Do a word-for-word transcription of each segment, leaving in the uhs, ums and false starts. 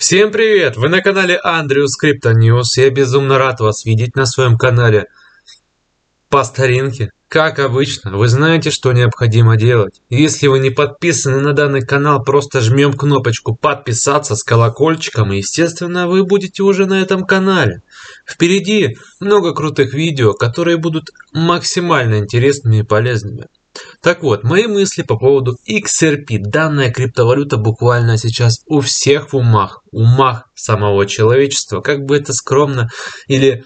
Всем привет! Вы на канале AndreusCryptoNews. Я безумно рад вас видеть на своем канале по старинке. Как обычно, вы знаете, что необходимо делать. Если вы не подписаны на данный канал, просто жмем кнопочку подписаться с колокольчиком, и естественно вы будете уже на этом канале. Впереди много крутых видео, которые будут максимально интересными и полезными. Так вот, мои мысли по поводу икс эр пи. Данная криптовалюта буквально сейчас у всех в умах, умах самого человечества, как бы это скромно или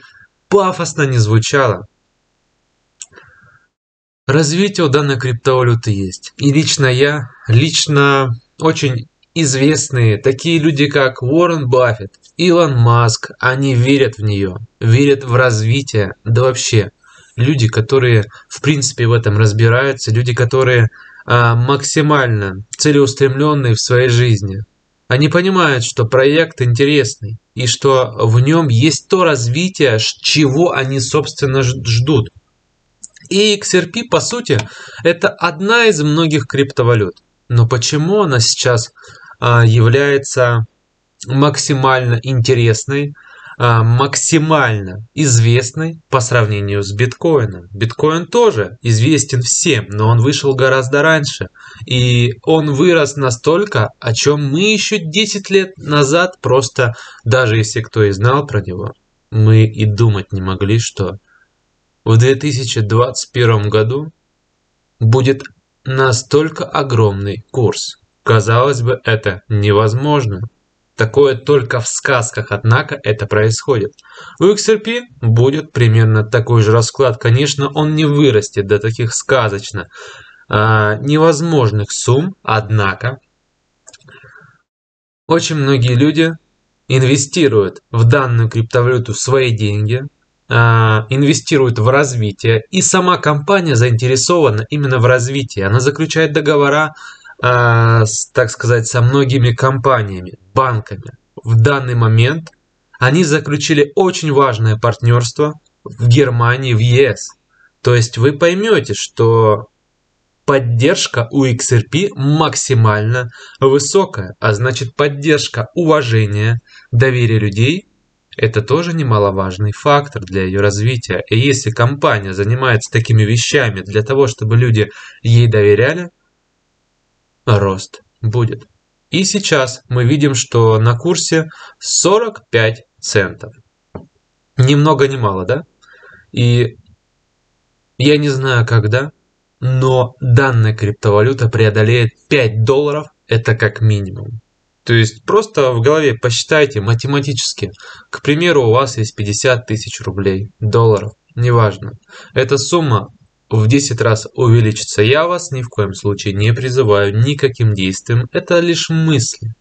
пафосно не звучало. Развитие у данной криптовалюты есть. И лично я, лично очень известные, такие люди как Уоррен Баффет, Илон Маск, они верят в нее, верят в развитие, да вообще. Люди, которые в принципе в этом разбираются, люди, которые а, максимально целеустремленные в своей жизни. Они понимают, что проект интересный и что в нем есть то развитие, чего они собственно ждут. И икс эр пи по сути это одна из многих криптовалют. Но почему она сейчас а, является максимально интересной? Максимально известный по сравнению с биткоином. Биткоин тоже известен всем, но он вышел гораздо раньше. И он вырос настолько, о чем мы еще десять лет назад, просто даже если кто и знал про него, мы и думать не могли, что в две тысячи двадцать первом году будет настолько огромный курс. Казалось бы, это невозможно. Такое только в сказках, однако это происходит. У икс эр пи будет примерно такой же расклад. Конечно, он не вырастет до таких сказочно а, невозможных сумм, однако очень многие люди инвестируют в данную криптовалюту свои деньги, а, инвестируют в развитие. И сама компания заинтересована именно в развитии. Она заключает договора, С, так сказать, со многими компаниями, банками. В данный момент они заключили очень важное партнерство в Германии, в е эс. То есть вы поймете, что поддержка у икс эр пи максимально высокая, а значит поддержка уважения, доверия людей – это тоже немаловажный фактор для ее развития. И если компания занимается такими вещами для того, чтобы люди ей доверяли, рост будет. И сейчас мы видим, что на курсе сорок пять центов. Ни много ни мало, да? И я не знаю когда, но данная криптовалюта преодолеет пять долларов, это как минимум. То есть просто в голове посчитайте математически. К примеру, у вас есть пятьдесят тысяч рублей, долларов, неважно. Эта сумма в десять раз увеличится. Я вас ни в коем случае не призываю никаким действиям. Это лишь мысли.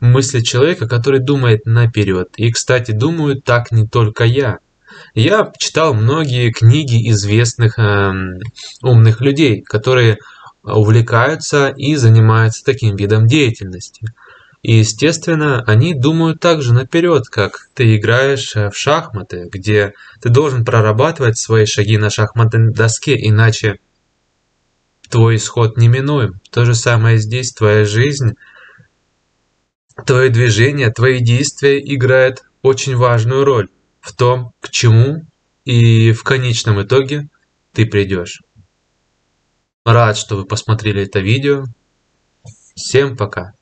Мысли человека, который думает наперед. И, кстати, думаю, так не только я. Я читал многие книги известных э, умных людей, которые увлекаются и занимаются таким видом деятельности. И, естественно, они думают также наперед, как ты играешь в шахматы, где ты должен прорабатывать свои шаги на шахматной доске, иначе твой исход неминуем. То же самое здесь, твоя жизнь, твои движения, твои действия играют очень важную роль в том, к чему и в конечном итоге ты придешь. Рад, что вы посмотрели это видео. Всем пока!